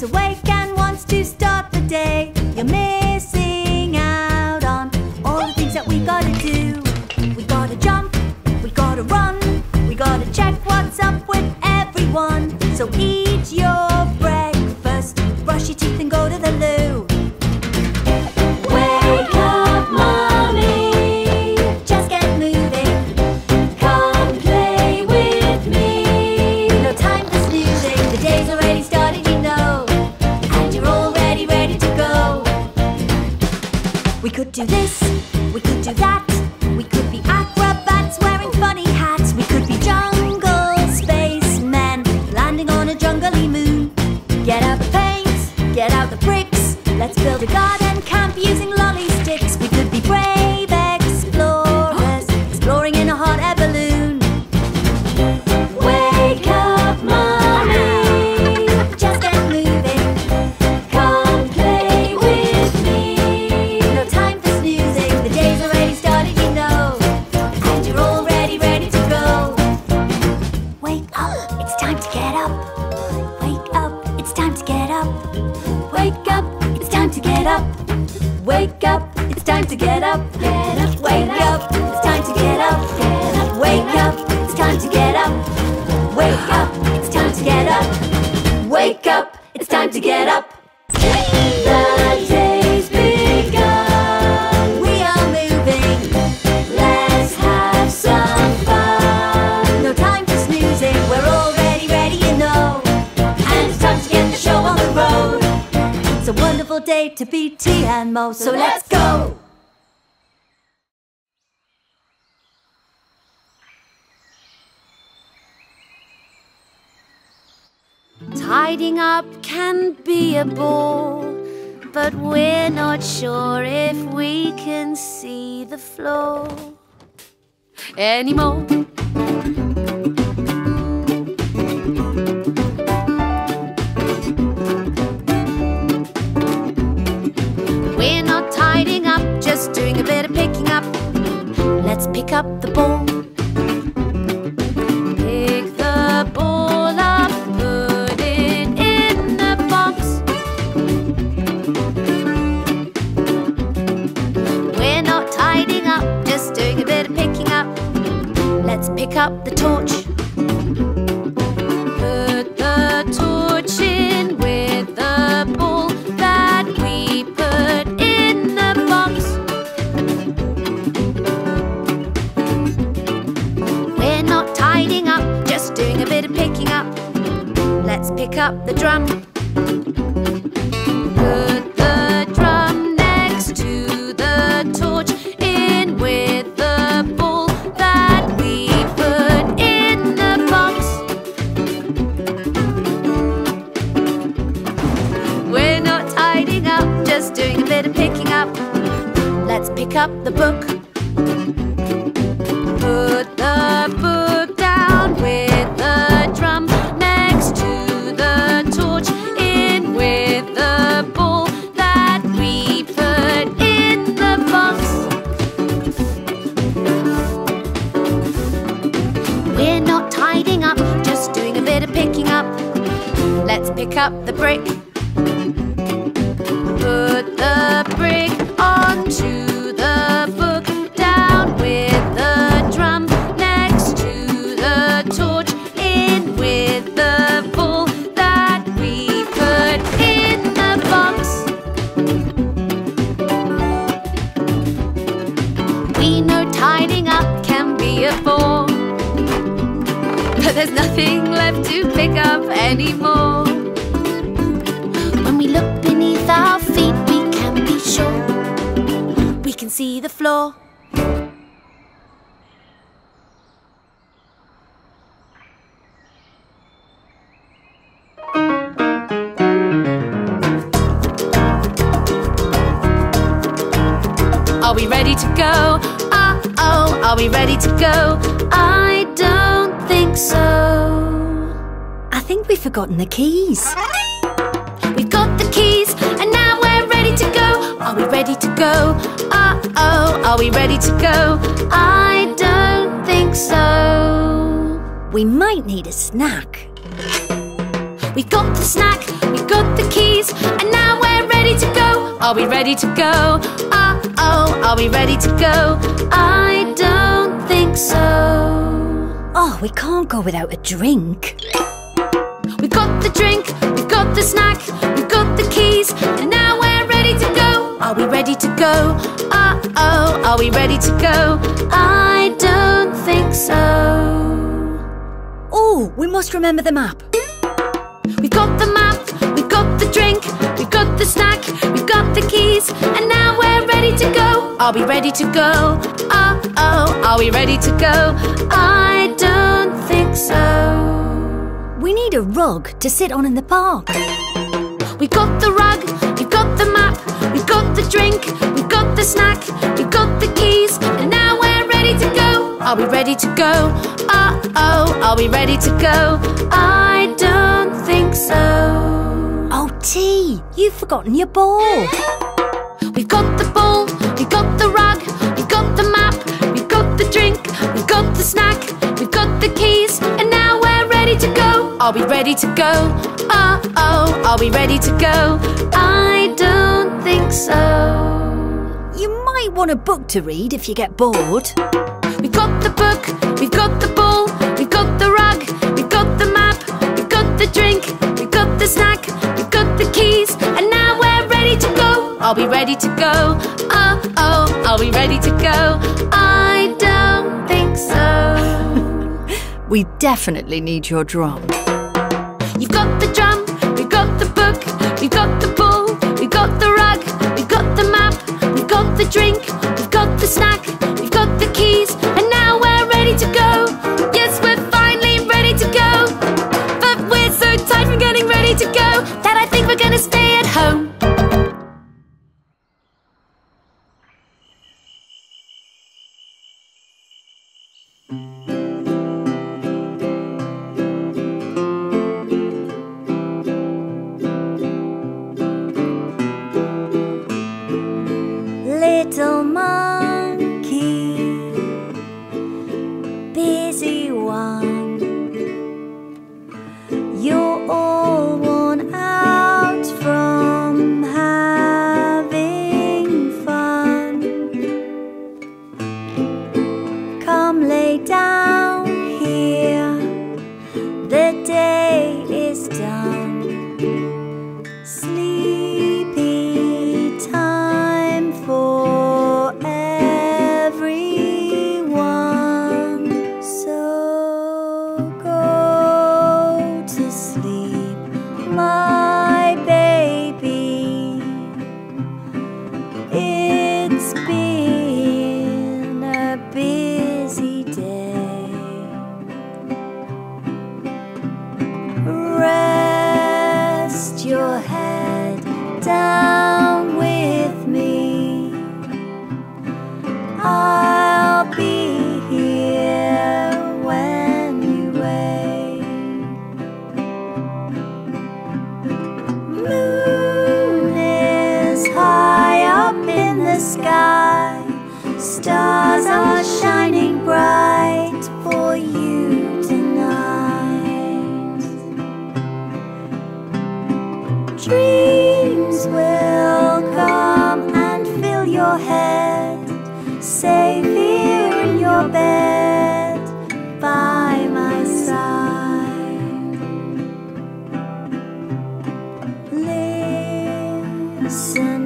who's awake and wants to start the day. You're missing out on all the things that we gotta do. We gotta jump, we gotta run, we gotta check what's up with everyone. So eat your breakfast, brush your teeth and go to the loo. We could do this, we could do that, we could be acrobats wearing funny hats, we could be jungle spacemen landing on a jungly moon. Get out the paint, get out the bricks, let's build a garden camp using lolly sticks. We could be brave explorers, exploring in a hot air balloon. Wake up, mommy, just get moving, come play with me. Wake up, it's time to get up. Get up, wake up, it's time to get up. Get up, wake up, it's time to get up. Wake up, it's time to get up. Wake up, it's time to get up. The day's begun. We are moving. Let's have some fun. No time for snoozing. We're already ready, you know. And it's time to get the show on the road. It's a wonderful day to be Tee and Mo, so let's go! Tidying up can be a bore, but we're not sure if we can see the floor anymore. Doing a bit of picking up. Let's pick up the ball. Pick the ball up, put it in the box. We're not tidying up, just doing a bit of picking up. Let's pick up the torch. Put the torch in with the ball that we put in. Picking up, let's pick up the drum. Put the drum next to the torch, in with the ball that we put in the box. We're not tidying up, just doing a bit of picking up. Let's pick up the book. Put the book down with the drum next to the torch, in with the ball that we put in the box. We're not tidying up, just doing a bit of picking up. Let's pick up the brick. Put the brick onto the book, down with the drum next to the torch, with the ball that we put in the box. We know tidying up can be a bore, but there's nothing left to pick up anymore. When we look beneath our feet, we can be sure we can see the floor. Are we ready to go? Uh-oh, are we ready to go? I don't think so. I think we've forgotten the keys. We've got the keys and now we're ready to go. Are we ready to go? Uh-oh, are we ready to go? I don't think so. We might need a snack. We've got the snack, we've got the keys, and now we're ready to go. Are we ready to go? Uh-oh, are we ready to go? I don't think so. Oh, we can't go without a drink. We've got the drink, we've got the snack, we've got the keys, and now we're ready to go. Are we ready to go? Uh-oh, are we ready to go? I don't think so. Oh, we must remember the map. We've got the map, we've got the drink, we've got the snack, we've got the keys, and now we're ready to go. Are we ready to go? Uh-oh, are we ready to go? I don't think so. We need a rug to sit on in the park. We've got the rug, we've got the map, we've got the drink, we've got the snack, we've got the keys, and now we're ready to go. Are we ready to go? Uh-oh, are we ready to go? I don't think so. Oh, Tee, you've forgotten your ball. We've got the ball, we've got the rug, we've got the map, we've got the drink, we've got the snack, we've got the keys, and now we're ready to go. Are we ready to go? Uh-oh, are we ready to go? I don't think so. You might want a book to read if you get bored. We've got the book, we've got the ball, we've got the rug, we've got the map, we've got the drink, we've got the snack, we've got the keys, and now we're ready to go. Are we ready to go? Uh-oh, are we ready to go? I don't think so. We definitely need your drum. You've got the drum, we've got the book, we've got the ball, we've got the rug, we've got the map, we've got the drink, we've got the snack, we've got the keys, and now we're ready to go. Yes, we're finally ready to go, but we're so tired from getting ready to go that I think we're gonna stay at home. Little monkey, busy one, you're all worn out from having fun. Come lay down here, the day is done. Sleepy time for listen.